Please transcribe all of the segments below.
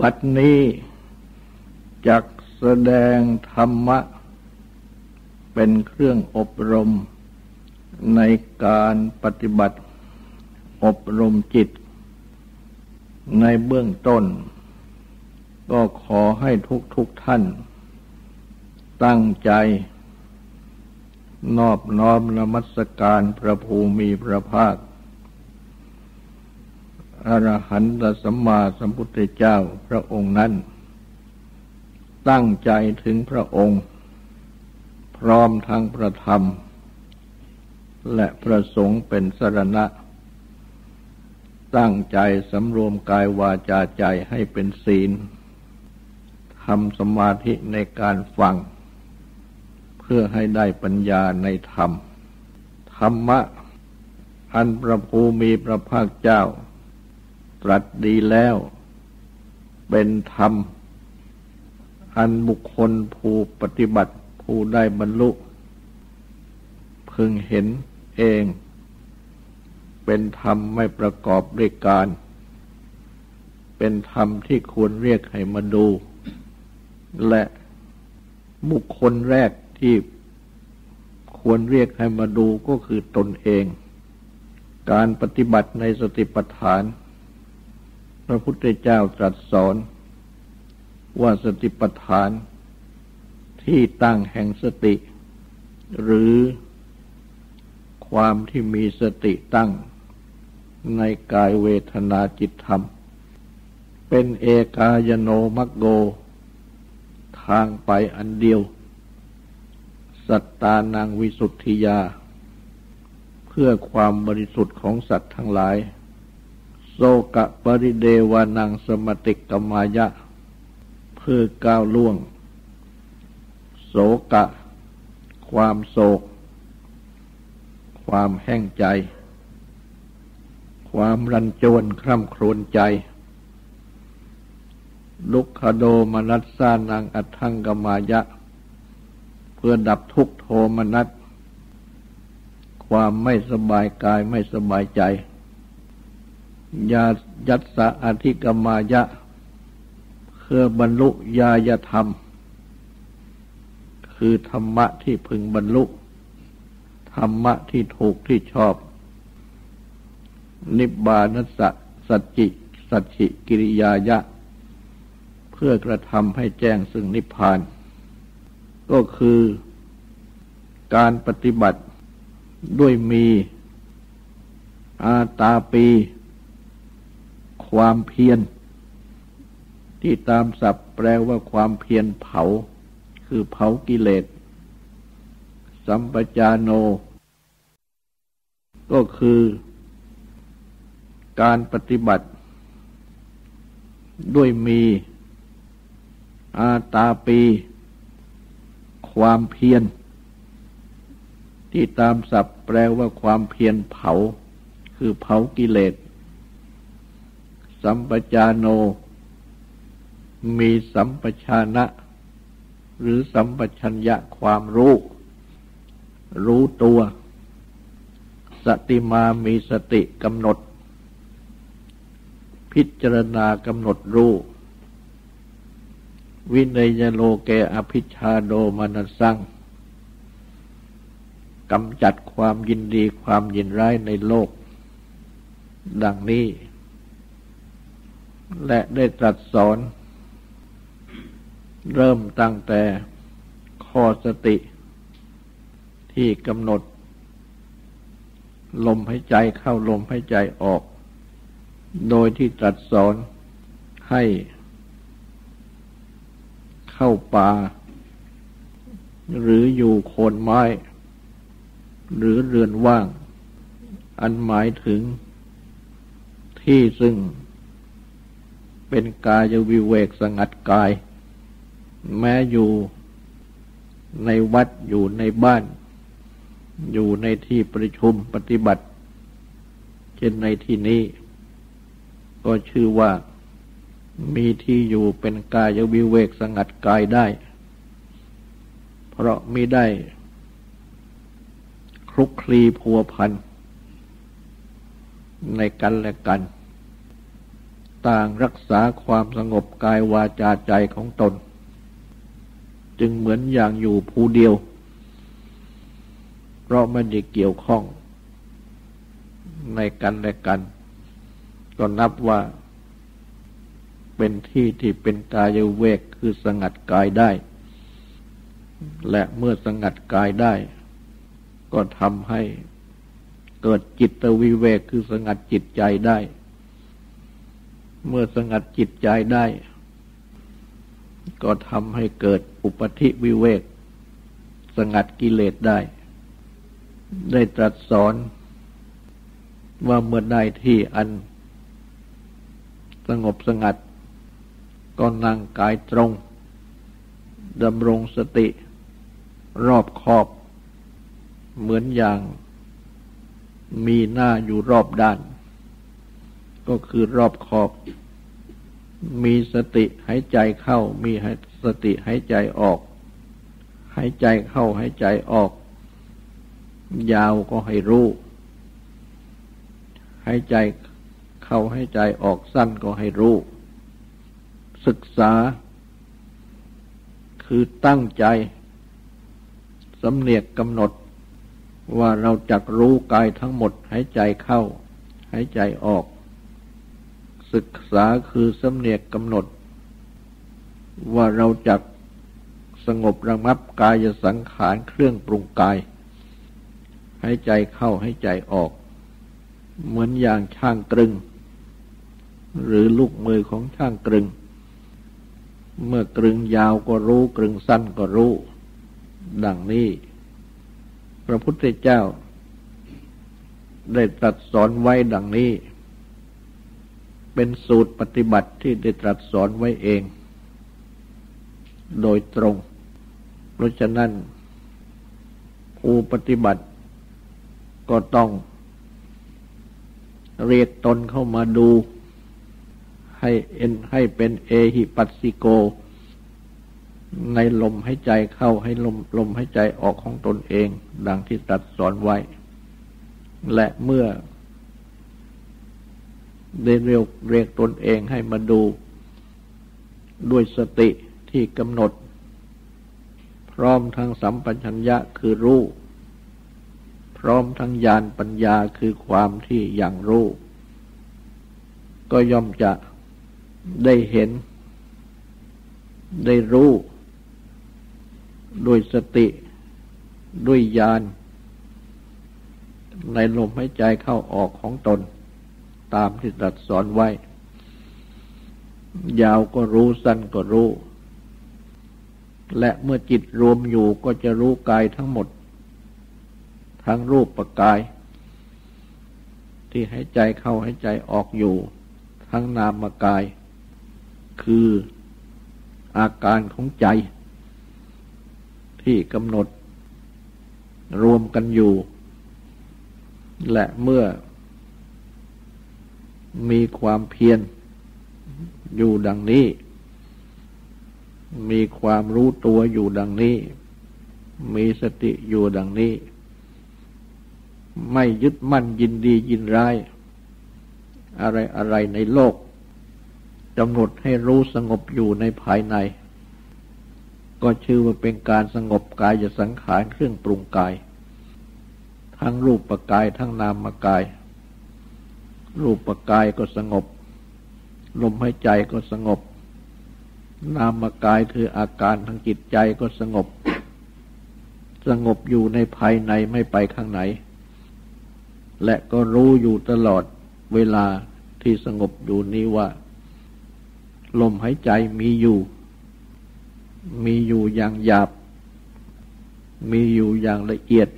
บัดนี้จักแสดงธรรมะเป็นเครื่องอบรมในการปฏิบัติอบรมจิตในเบื้องต้นก็ขอให้ทุกท่านตั้งใจนอบน้อมนมัสการพระภูมิพระภาคอรหันตสัมมาสัมพุทธเจ้าพระองค์นั้นตั้งใจถึงพระองค์พร้อมทั้งพระธรรมและพระสงฆ์เป็นสรณะตั้งใจสำรวมกายวาจาใจให้เป็นศีลทำสมาธิในการฟังเพื่อให้ได้ปัญญาในธรรมธรรมะอันพระภูมิพระภาคเจ้าตรัสดีแล้วเป็นธรรมอันบุคคลผู้ปฏิบัติผู้ได้บรรลุพึงเห็นเองเป็นธรรมไม่ประกอบด้วยการเป็นธรรมที่ควรเรียกให้มาดูและบุคคลแรกที่ควรเรียกให้มาดูก็คือตนเองการปฏิบัติในสติปัฏฐานพระพุทธเจ้าตรัสสอนว่าสติปัฏฐานที่ตั้งแห่งสติหรือความที่มีสติตั้งในกายเวทนาจิตธรรมเป็นเอกายโนมัคโกทางไปอันเดียวสัตตานังวิสุทธิยาเพื่อความบริสุทธิ์ของสัตว์ทั้งหลายโสกะปริเดวานังสมติกมายะเพื่อก้าวล่วงโสกะความโศกความแห้งใจความรันจวนคร่ำครวญใจลุกขโดมนัสสานังอัตถังกมายะเพื่อดับทุกโทมนัสความไม่สบายกายไม่สบายใจยัสสะอธิกมายะเพื่อบรรลุญายธรรมคือธรรมะที่พึงบรรลุธรรมะที่ถูกที่ชอบนิบบานัสสะสัจฉิกิริยายะเพื่อกระทำให้แจ้งซึ่งนิพพานก็คือการปฏิบัติด้วยมีอาตาปีความเพียรที่ตามศัพท์แปลว่าความเพียรเผาคือเผากิเลสสัมปจาโนก็คือการปฏิบัติด้วยมีอาตาปีความเพียรที่ตามศัพท์แปลว่าความเพียรเผาคือเผากิเลสสัมปจาโนมีสัมปชานะหรือสัมปชัญญะความรู้ตัวสติมามีสติกำหนดพิจารณากำหนดรู้วินัยโลเกอภิชฌาโดมนัสสังกำจัดความยินดีความยินร้ายในโลกดังนี้และได้ตรัสสอนเริ่มตั้งแต่ข้อสติที่กำหนดลมหายใจเข้าลมหายใจออกโดยที่ตรัสสอนให้เข้าป่าหรืออยู่โคนไม้หรือเรือนว่างอันหมายถึงที่ซึ่งเป็นกายวิเวกสงัดกายแม้อยู่ในวัดอยู่ในบ้านอยู่ในที่ประชุมปฏิบัติเช่นในที่นี้ก็ชื่อว่ามีที่อยู่เป็นกายวิเวกสงัดกายได้เพราะมิได้คลุกคลีพัวพันในกันและกัน ต่างรักษาความสงบกายวาจาใจของตนจึงเหมือนอย่างอยู่ผู้เดียวเพราะไม่ได้เกี่ยวข้องในกันและกันก็นับว่าเป็นที่ที่เป็นกายเวกคือสงัดกายได้และเมื่อสงัดกายได้ก็ทำให้เกิดจิตวิเวกคือสงัดจิตใจได้เมื่อสงัดจิตใจได้ก็ทำให้เกิดอุปธิวิเวกสงัดกิเลสได้ได้ตรัสสอนว่าเมื่อได้ที่อันสงบสงัดก็นั่งกายตรงดำรงสติรอบขอบเหมือนอย่างมีหน้าอยู่รอบด้านก็คือรอบขอบมีสติหายใจเข้ามีสติหายใจออกหายใจเข้าหายใจออกยาวก็ให้รู้หายใจเข้าหายใจออกสั้นก็ให้รู้ศึกษาคือตั้งใจสำเนียกกำหนดว่าเราจักรู้กายทั้งหมดหายใจเข้าหายใจออกศึกษาคือสำเนียกกำหนดว่าเราจักสงบระงับกายสังขารเครื่องปรุงกายหายใจเข้าหายใจออกเหมือนอย่างช่างกลึงหรือลูกมือของช่างกลึงเมื่อกลึงยาวก็รู้กลึงสั้นก็รู้ดังนี้พระพุทธเจ้าได้ตรัสสอนไว้ดังนี้เป็นสูตรปฏิบัติที่ได้ตรัสสอนไว้เองโดยตรงเพราะฉะนั้นผู้ปฏิบัติก็ต้องเรียกตนเข้ามาดูให้เป็นเอหิปัสสิโกในลมหายใจเข้าให้ลมหายใจออกของตนเองดังที่ตรัสสอนไว้และเมื่อได้เรียกตนเองให้มาดูด้วยสติที่กำหนดพร้อมทั้งสัมปชัญญะคือรู้พร้อมทั้งญาณปัญญาคือความที่อย่างรู้ก็ย่อมจะได้เห็นได้รู้ด้วยสติด้วยญาณในลมหายใจเข้าออกของตนตามที่ตรัสสอนไว้ยาวก็รู้สั้นก็รู้และเมื่อจิตรวมอยู่ก็จะรู้กายทั้งหมดทั้งรูปกายที่หายใจเข้าหายใจออกอยู่ทั้งนามกายคืออาการของใจที่กำหนดรวมกันอยู่และเมื่อมีความเพียรอยู่ดังนี้มีความรู้ตัวอยู่ดังนี้มีสติอยู่ดังนี้ไม่ยึดมั่นยินดียินร้ายอะไรๆในโลกกำหนดให้รู้สงบอยู่ในภายในก็ชื่อว่าเป็นการสงบกายสังขารเครื่องปรุงกายทั้งรูปกายทั้งนามกายรูปกายก็สงบลมหายใจก็สงบนามกายคืออาการทางจิตใจก็สงบสงบอยู่ในภายในไม่ไปข้างไหนและก็รู้อยู่ตลอดเวลาที่สงบอยู่นี้ว่าลมหายใจมีอยู่อย่างหยาบมีอยู่อย่างละเอียด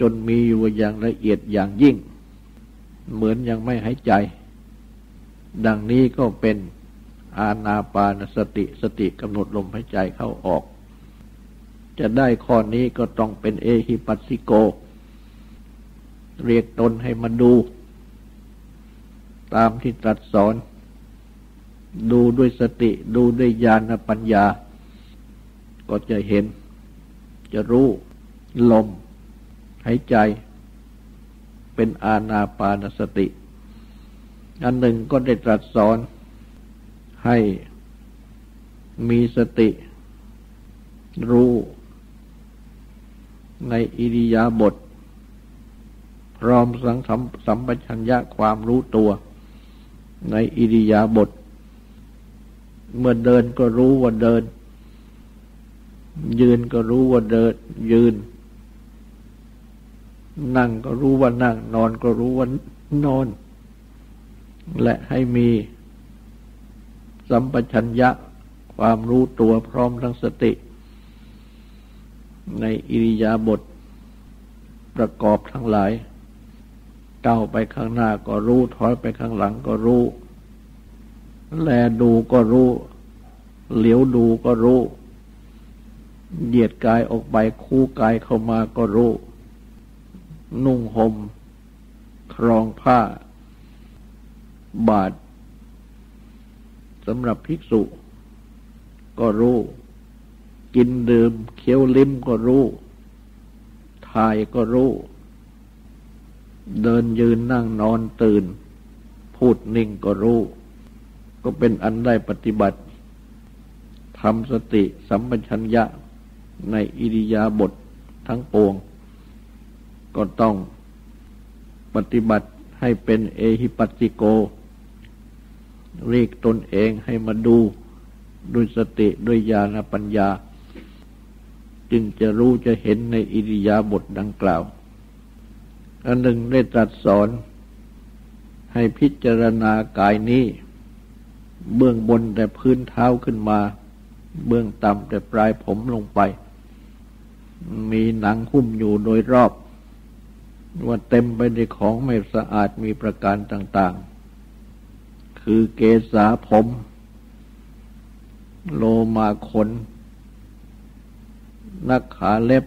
จนมีอยู่อย่างละเอียดอย่างยิ่งเหมือนยังไม่หายใจดังนี้ก็เป็นอานาปานสติกำหนดลมหายใจเข้าออกจะได้ข้อนี้ก็ต้องเป็นเอหิปัสสิโกเรียกตนให้มาดูตามที่ตรัสสอนดูด้วยสติดูด้วยญาณปัญญาก็จะเห็นจะรู้ลมหายใจเป็นอานาปานสติ อันหนึ่งก็ได้ตรัสสอนให้มีสติรู้ในอิริยาบถพร้อมสัมปชัญญะความรู้ตัวในอิริยาบถเมื่อเดินก็รู้ว่าเดินยืนก็รู้ว่าเดินยืนนั่งก็รู้ว่านั่งนอนก็รู้ว่านอนและให้มีสัมปชัญญะความรู้ตัวพร้อมทั้งสติในอิริยาบถประกอบทั้งหลายก้าวไปข้างหน้าก็รู้ถอยไปข้างหลังก็รู้แลดูก็รู้เหลียวดูก็รู้เหยียดกายออกไปคู่กายเข้ามาก็รู้นุ่งห่มครองผ้าบาทสำหรับภิกษุก็รู้กินดื่มเคี้ยวลิ้มก็รู้ถ่ายก็รู้เดินยืนนั่งนอนตื่นพูดนิ่งก็รู้ก็เป็นอันได้ปฏิบัติทำสติสัมปชัญญะในอิริยาบถทั้งปวงก็ต้องปฏิบัติให้เป็นเอหิปัสสิโกเรียกตนเองให้มาดูด้วยสติด้วยญาณปัญญาจึงจะรู้จะเห็นในอิริยาบถดังกล่าวอันหนึ่งได้ตรัสสอนให้พิจารณากายนี้เบื้องบนแต่พื้นเท้าขึ้นมาเบื้องต่ำแต่ปลายผมลงไปมีหนังหุ้มอยู่โดยรอบว่าเต็มไปด้วยของไม่สะอาดมีประการต่างๆคือเกสาผมโลมาขนนักขาเล็บ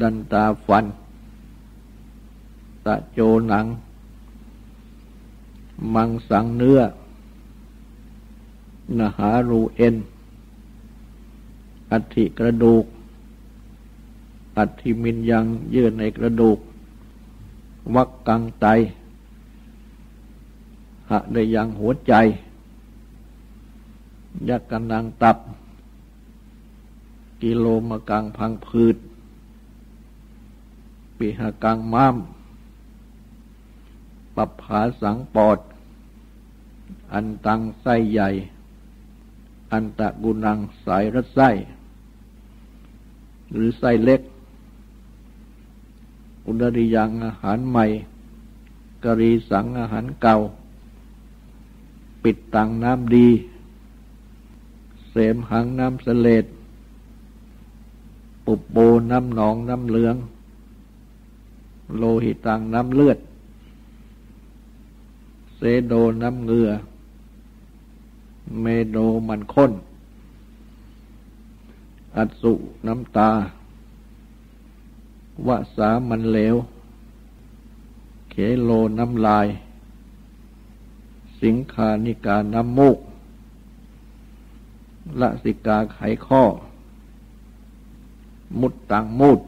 ดันตาฟันตะโจหนังมังสังเนื้อนหารูเอ็นอัฐิกระดูกอัฐิมินยังเยื่อในกระดูกวักกังไตหะได้ยังหัวใจยักกันดังตับกิโลมะกังพังพืชปิหะกังม้ามปัปผาสังปอดอันตังไส้ใหญ่อันตะกุนังสายรัดไส้หรือไส้เล็กอุดริยังอาหารใหม่กรีสังอาหารเก่าปิดตังน้ำดีเสมหังน้ำเสลดปุบโบน้ำหนองน้ำเหลืองโลหิตังน้ำเลือดเซโดน้ำเงือเมโดมันข้นอัสุน้ำตาวะสามันเหลวเขโลน้ำลายสิงคานิกาน้ำมูกละสิกาไขข้อมุดต่างมูด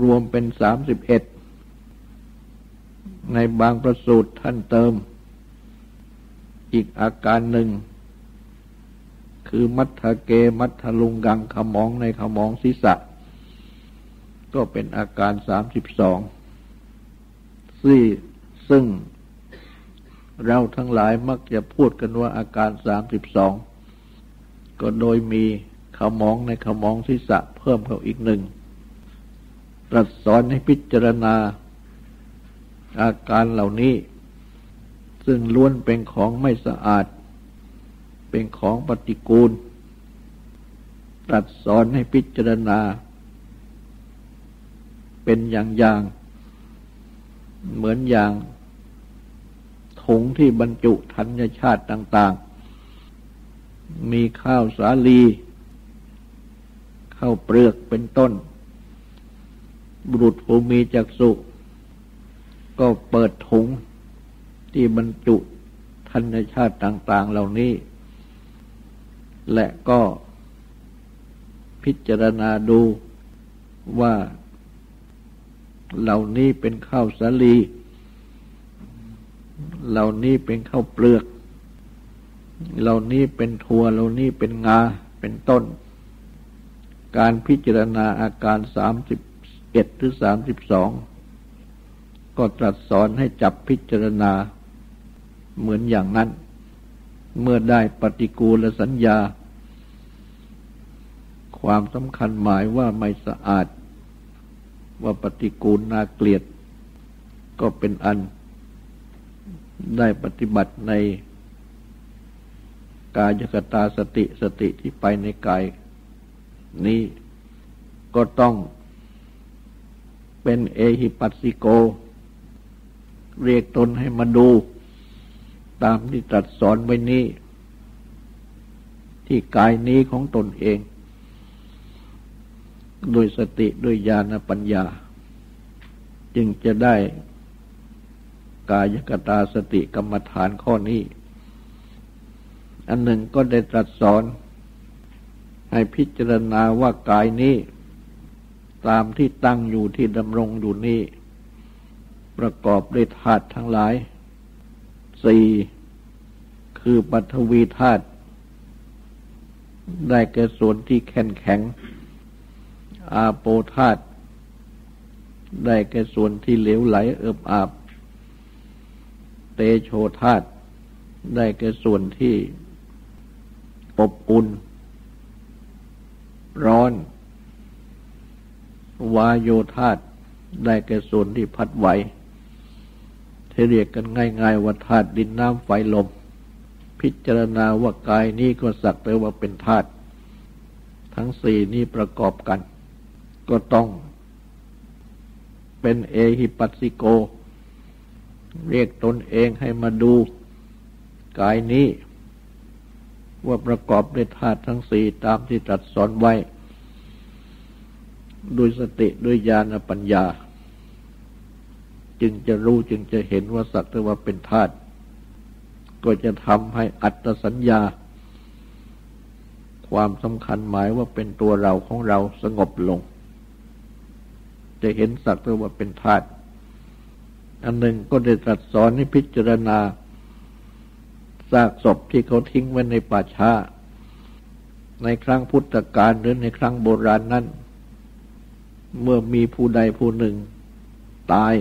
รวมเป็น31ในบางประสูตรท่านเติมอีกอาการหนึ่งคือมัทธเกมัทธลุงกังขมองในขมองศีรษะก็เป็นอาการ32ซึ่งเราทั้งหลายมักจะพูดกันว่าอาการ32ก็โดยมีขมองในขมองศีรษะเพิ่มเข้าอีกหนึ่งตรัสสอนให้พิจารณาอาการเหล่านี้ซึ่งล้วนเป็นของไม่สะอาดเป็นของปฏิกูลตรัสสอนให้พิจารณาเป็นอย่างๆเหมือนอย่างถุงที่บรรจุธัญชาติต่างๆมีข้าวสาลีข้าวเปลือกเป็นต้นบุรุษผู้มีจักษุก็เปิดถุงที่บรรจุธัญชาติต่างๆเหล่านี้และก็พิจารณาดูว่าเหล่านี้เป็นข้าวสาลี เหล่านี้เป็นข้าวเปลือกเหล่านี้เป็นถั่วเหล่านี้เป็นงาเป็นต้นการพิจารณาอาการ31หรือ32ก็ตรัสสอนให้จับพิจารณาเหมือนอย่างนั้นเมื่อได้ปฏิกูลสัญญาความสำคัญหมายว่าไม่สะอาดว่าปฏิกูลน่าเกลียดก็เป็นอันได้ปฏิบัติในกายคตาสติสติที่ไปในกายนี้ก็ต้องเป็นเอหิปัสสิโกเรียกตนให้มาดูตามที่ตรัสสอนไว้นี้ที่กายนี้ของตนเองโดยสติโดยญาณปัญญาจึงจะได้กายคตาสติกรรมฐานข้อนี้อันหนึ่งก็ได้ตรัสสอนให้พิจารณาว่ากายนี้ตามที่ตั้งอยู่ที่ดำรงอยู่นี้ประกอบด้วยธาตุทั้งหลายสี่คือปฐวีธาตุได้แก่ส่วนที่แข็งอาโปธาตุได้แก่ส่วนที่เหลวไหลเอิบอาบเตโชธาตุได้แก่ส่วนที่อบอุ่นร้อนวาโยธาตุได้แก่ส่วนที่พัดไหวที่เรียกกันง่ายๆว่าธาตุดินน้ำไฟลมพิจารณาว่ากายนี้ก็สักแต่ว่าเป็นธาตุทั้งสี่นี้ประกอบกันก็ต้องเป็นเอหิปัสสิโกเรียกตนเองให้มาดูกายนี้ว่าประกอบด้วยธาตุทั้งสี่ตามที่ตรัสสอนไว้ด้วยสติด้วยญาณปัญญาจึงจะรู้จึงจะเห็นว่าสักแต่ว่าเป็นธาตุก็จะทำให้อัตตสัญญาความสำคัญหมายว่าเป็นตัวเราของเราสงบลงจะเห็นสักแต่ว่าเป็นธาตุอันหนึ่งก็ได้ตรัสสอนให้พิจารณาซากศพที่เขาทิ้งไว้ในป่าช้าในครั้งพุทธกาลหรือในครั้งโบราณนั้นเมื่อมีผู้ใดผู้หนึ่งตาย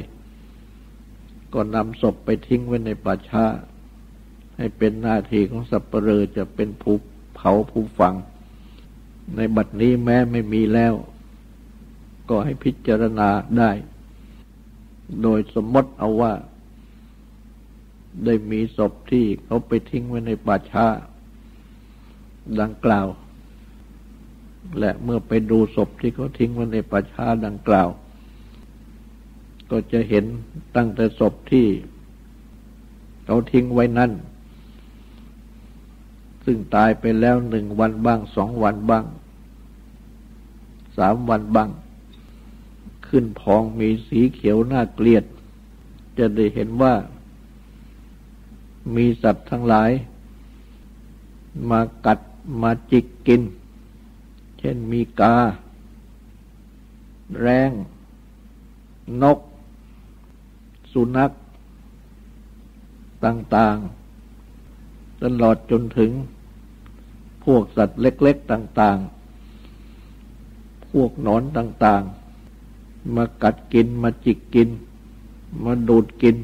ก็นำศพไปทิ้งไว้ในป่าช้าให้เป็นหน้าที่ของสัปเหร่อจะเป็นผู้เผาผู้ฝังในบัดนี้แม้ไม่มีแล้วก็ให้พิจารณาได้โดยสมมติเอาว่าได้มีศพที่เขาไปทิ้งไว้ในป่าช้าดังกล่าวและเมื่อไปดูศพที่เขาทิ้งไว้ในป่าช้าดังกล่าวก็จะเห็นตั้งแต่ศพที่เขาทิ้งไว้นั้นซึ่งตายไปแล้ว1 วันบ้าง2 วันบ้าง3 วันบ้างขึ้นพองมีสีเขียวน่าเกลียดจะได้เห็นว่ามีสัตว์ทั้งหลายมากัดมาจิกกินเช่นมีกาแร้งนกสุนัขต่างๆตลอดจนถึงพวกสัตว์เล็กๆต่างๆพวกหนอนต่างๆมากัดกินมาจิกกินมาดูดกิน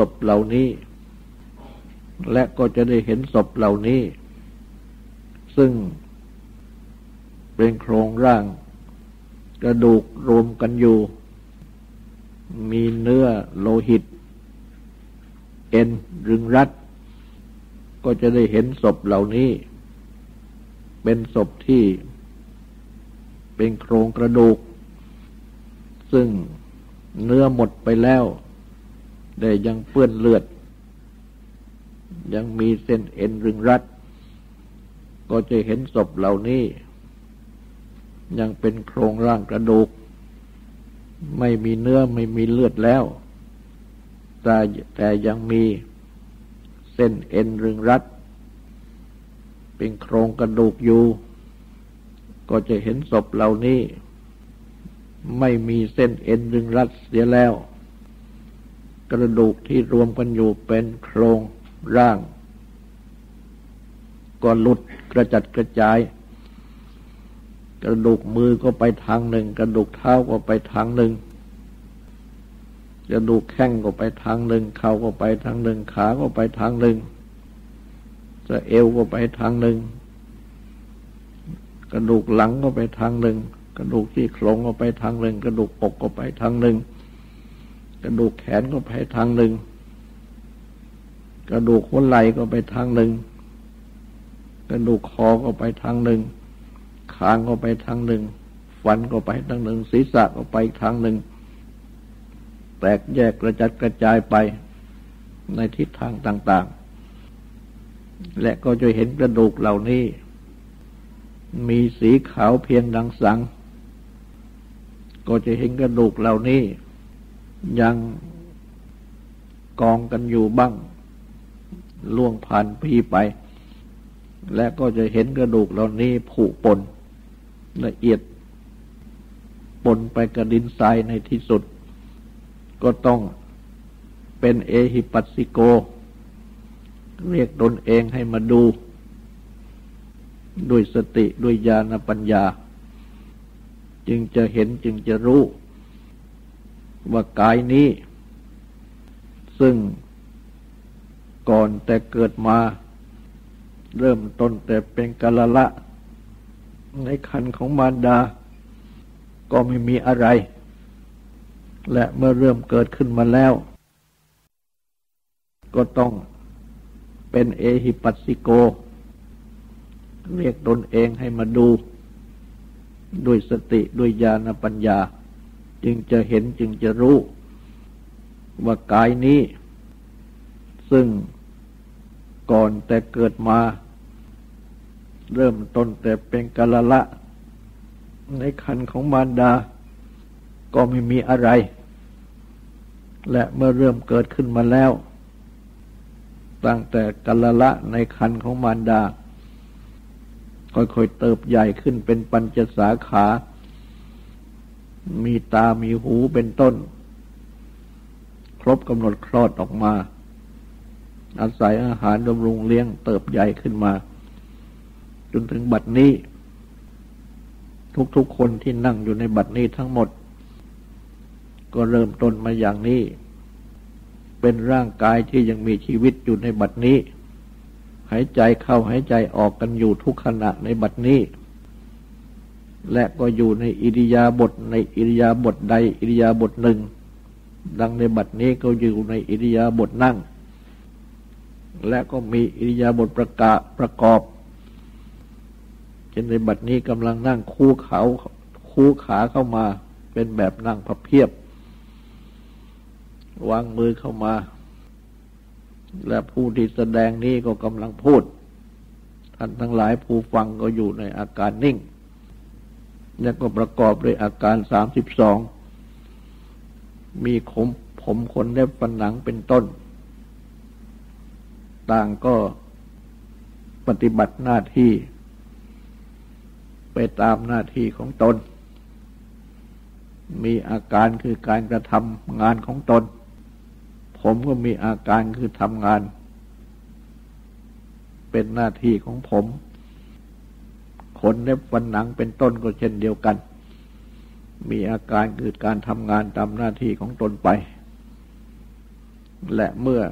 ศพเหล่านี้และก็จะได้เห็นศพเหล่านี้ซึ่งเป็นโครงร่างกระดูกรวมกันอยู่มีเนื้อโลหิตเอ็นรึงรัดก็จะได้เห็นศพเหล่านี้เป็นศพที่เป็นโครงกระดูกซึ่งเนื้อหมดไปแล้วแต่ยังเปื้อนเลือดยังมีเส้นเอ็นรึงรัดก็จะเห็นศพเหล่านี้ยังเป็นโครงร่างกระดูกไม่มีเนื้อไม่มีเลือดแล้วแต่ยังมีเส้นเอ็นรึงรัดเป็นโครงกระดูกอยู่ก็จะเห็นศพเหล่านี้ไม่มีเส้นเอ็นรึงรัดเสียแล้ว กระดูกที่รวมกันอยู่เป็นโครงร่างก็หลุดกระจัดกระจายกระดูกมือก็ไปทางหนึ่งกระดูกเท้าก็ไปทางหนึ่งกระดูกแข้งก็ไปทางหนึ่งเข่าก็ไปทางหนึ่งขาก็ไปทางหนึ่งสะเอวก็ไปทางหนึ่งกระดูกหลังก็ไปทางหนึ่งกระดูกที่โครงก็ไปทางหนึ่งกระดูกอกก็ไปทางหนึ่งกระดูกแขนก็ไปทางหนึ่งกระดูกหัวไหล่ก็ไปทางหนึ่งกระดูกคอก็ไปทางหนึ่งคางก็ไปทางหนึ่งฟันก็ไปทางหนึ่งศีรษะก็ไปทางหนึ่งแตกแยกกระจัดกระจายไปในทิศทางต่างๆและก็จะเห็นกระดูกเหล่านี้มีสีขาวเพียงดังสังก็จะเห็นกระดูกเหล่านี้ยังกองกันอยู่บ้างล่วงผ่านพี่ไปและก็จะเห็นกระดูกเหล่านี้ผุปนละเอียดปนไปกับดินทรายในที่สุดก็ต้องเป็นเอหิปัสสิโกเรียกตนเองให้มาดูด้วยสติด้วยญาณปัญญาจึงจะเห็นจึงจะรู้ว่ากายนี้ซึ่งก่อนแต่เกิดมาเริ่มต้นแต่เป็นกาละละในครรภ์ของมารดาก็ไม่มีอะไรและเมื่อเริ่มเกิดขึ้นมาแล้วก็ต้องเป็นเอหิปัสสิโกเรียกตนเองให้มาดูด้วยสติด้วยญาณปัญญาจึงจะเห็นจึงจะรู้ว่ากายนี้ซึ่งก่อนแต่เกิดมาเริ่มต้นแต่เป็นกาละละในครรภ์ของมารดาก็ไม่มีอะไรและเมื่อเริ่มเกิดขึ้นมาแล้วตั้งแต่กาละละในครรภ์ของมารดาค่อยๆเติบใหญ่ขึ้นเป็นปัญจสาขามีตามีหูเป็นต้นครบกำหนดคลอดออกมาอาศัยอาหารบำรุงเลี้ยงเติบใหญ่ขึ้นมาจนถึงบัดนี้ทุกๆคนที่นั่งอยู่ในบัดนี้ทั้งหมดก็เริ่มต้นมาอย่างนี้เป็นร่างกายที่ยังมีชีวิตอยู่ในบัดนี้หายใจเข้าหายใจออกกันอยู่ทุกขณะในบัดนี้และก็อยู่ในอิริยาบถใดอิริยาบถหนึ่งดังในบัดนี้ก็อยู่ในอิริยาบถนั่งและก็มีอิริยาบถประกอบเช่นในบัดนี้กำลังนั่งคู่ขาเข้ามาเป็นแบบนั่งพับเพียบวางมือเข้ามาและผู้ที่แสดงนี้ก็กำลังพูดท่านทั้งหลายผู้ฟังก็อยู่ในอาการนิ่งและก็ประกอบด้วยอาการ32มีผมขนเล็บฟันหนังเป็นต้นต่างก็ปฏิบัติหน้าที่ไปตามหน้าที่ของตนมีอาการคือการกระทำงานของตนผมก็มีอาการคือทำงานเป็นหน้าที่ของผมขนเล็บฟันหนังเป็นต้นก็เช่นเดียวกันมีอาการคือการทำงานตามหน้าที่ของตนไปและเมื่อ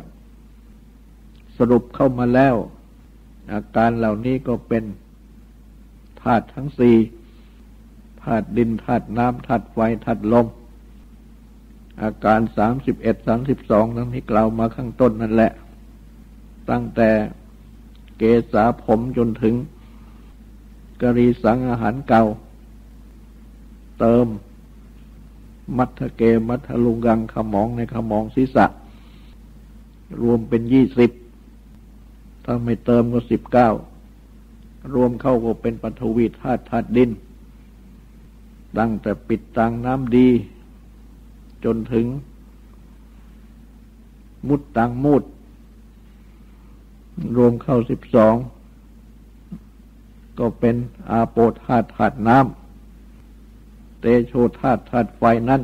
สรุปเข้ามาแล้วอาการเหล่านี้ก็เป็นธาตุทั้งสี่ธาตุดินธาตุน้ำธาตุไฟธาตุลมอาการ31-32นั้นที่กล่าวมาข้างต้นนั่นแหละตั้งแต่เกศาผมจนถึงกรีสังอาหารเก่าเติมมัทธเกมัทธลุงกังขมองในขมองศีรษะรวมเป็น20ถ้าไม่เติมก็19รวมเข้าก็เป็นปฐวีธาตุธาตุดินตั้งแต่ปิดตังน้ำดีจนถึงมุดตังมุดรวมเข้า12ก็เป็นอาโปธาตุธาตุน้ำเตโชธาตุธาตุไฟนั่น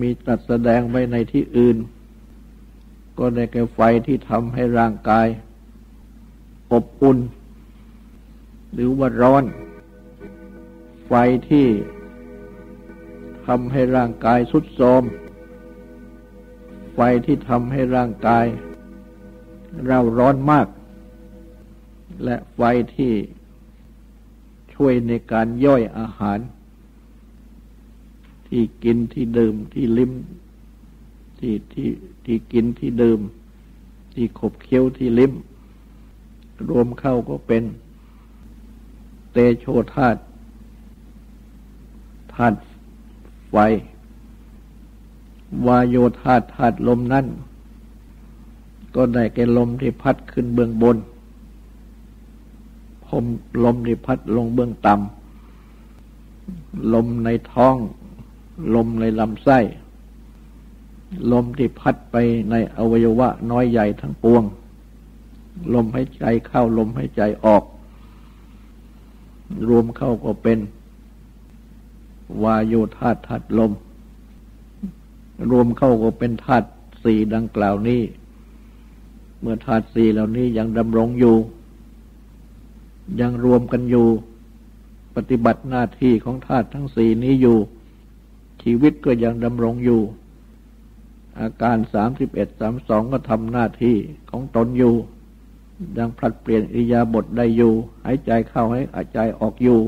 มีตรัสแสดงไว้ในที่อื่นก็ได้แก่ไฟที่ทำให้ร่างกายอบอุ่นหรือว่าร้อนไฟที่ทำให้ร่างกายทรุดโทรมไฟที่ทำให้ร่างกายเราร้อนมากและไฟที่ช่วยในการย่อยอาหารที่กินที่ดื่มที่ลิ้มที่กินที่ดื่มที่ขบเคี้ยวที่ลิ้มรวมเข้าก็เป็นเตโชธาตุธาตุไฟวายโยธาตุธาตุลมนั่นก็ได้แก่ลมที่พัดขึ้นเบื้องบนลมที่พัดลงเบื้องต่ำลมในท้องลมในลำไส้ลมที่พัดไปในอวัยวะน้อยใหญ่ทั้งปวงลมหายใจเข้าลมหายใจออกรวมเข้าก็เป็นวายโยธาธาตุลมรวมเข้าก็เป็นธาตุสี่ดังกล่าวนี้เมื่อธาตุสี่เหล่านี้ยังดำรงอยู่ยังรวมกันอยู่ปฏิบัติหน้าที่ของธาตุทั้งสี่นี้อยู่ชีวิตก็ยังดำรงอยู่อาการ31-32ก็ทำหน้าที่ของตนอยู่ยังผลัดเปลี่ยนอิริยาบถได้อยู่หายใจเข้าหายใจออกอยู่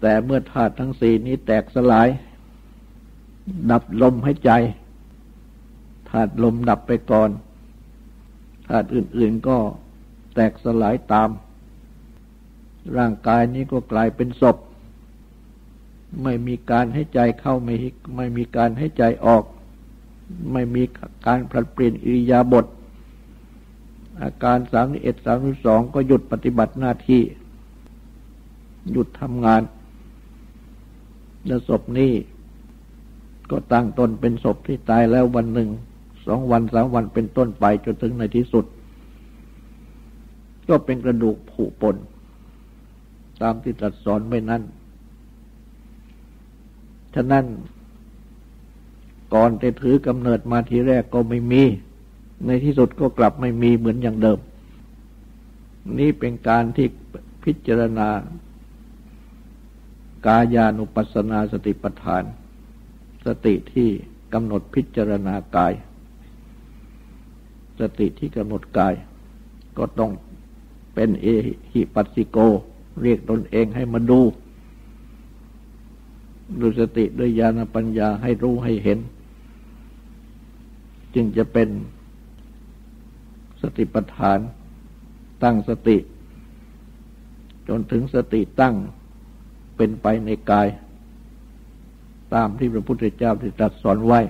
แต่เมื่อธาตุทั้งสี่นี้แตกสลายดับลมหายใจธาตุลมดับไปก่อนธาตุอื่นๆก็แตกสลายตามร่างกายนี้ก็กลายเป็นศพไม่มีการให้ใจเข้าไม่มีการให้ใจออกไม่มีการผลัดเปลี่ยนอิริยาบถอาการ31-32ก็หยุดปฏิบัติหน้าที่หยุดทำงานและศพนี้ก็ตั้งต้นเป็นศพที่ตายแล้ววันหนึ่ง2 วัน 3 วันเป็นต้นไปจนถึงในที่สุดก็เป็นกระดูกผุปนตามที่ตรัสสอนไว้นั้นฉะนั้นก่อนจะถือกำเนิดมาทีแรกก็ไม่มีในที่สุดก็กลับไม่มีเหมือนอย่างเดิมนี่เป็นการที่พิจารณากายานุปัสสนาสติปัฏฐานสติที่กำหนดพิจารณากายสติที่กำหนดกายก็ต้องเป็นเอหิปัสสิโกเรียกตนเองให้มาดูสติด้วยญาณปัญญาให้รู้ให้เห็นจึงจะเป็นสติปัฏฐานตั้งสติจนถึงสติตั้งเป็นไปในกายตามที่พระพุทธเจ้าได้ตรัสสอนไว้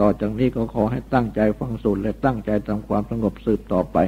ต่อจากนี้ก็ขอให้ตั้งใจฟังสูตรและตั้งใจทำความสงบสืบต่อไป